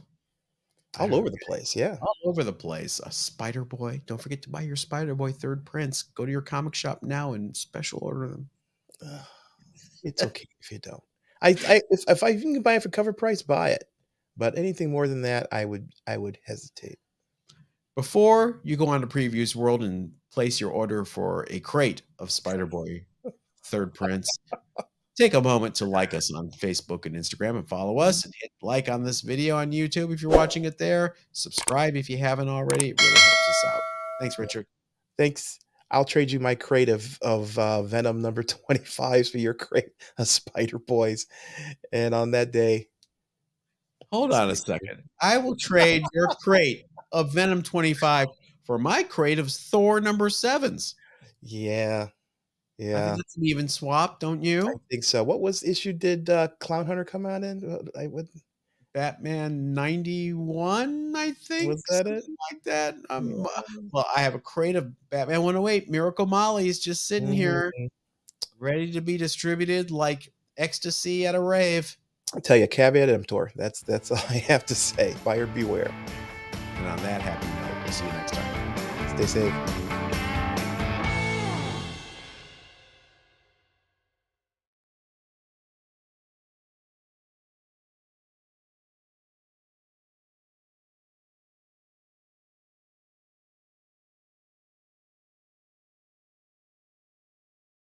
all over the place. Yeah, all over the place. A Spider-Boy. Don't forget to buy your Spider-Boy third prints. Go to your comic shop now and special order them. It's okay if you don't. If I even can buy it for cover price, buy it. But anything more than that, I would hesitate. Before you go on to Previews World and place your order for a crate of Spider-Boy third prints, take a moment to like us on Facebook and Instagram and follow us, and hit like on this video on YouTube if you're watching it there. Subscribe if you haven't already. It really helps us out. Thanks, Richard. Thanks. I'll trade you my crate of Venom number 25s for your crate of Spider-Boys. And on that day, hold on a second. I will trade your crate of Venom 25 for my crate of Thor number 7s. Yeah. Yeah. I think that's an even swap, don't you? I think so. What issue did Clown Hunter come out in? I would Batman 91, I think. Was that it? Like that. Well, I have a crate of Batman 108. Miracle Molly is just sitting here, ready to be distributed like ecstasy at a rave. I tell you, caveat emptor. That's all I have to say. Buyer beware. And on that happy note, we'll see you next time. Stay safe.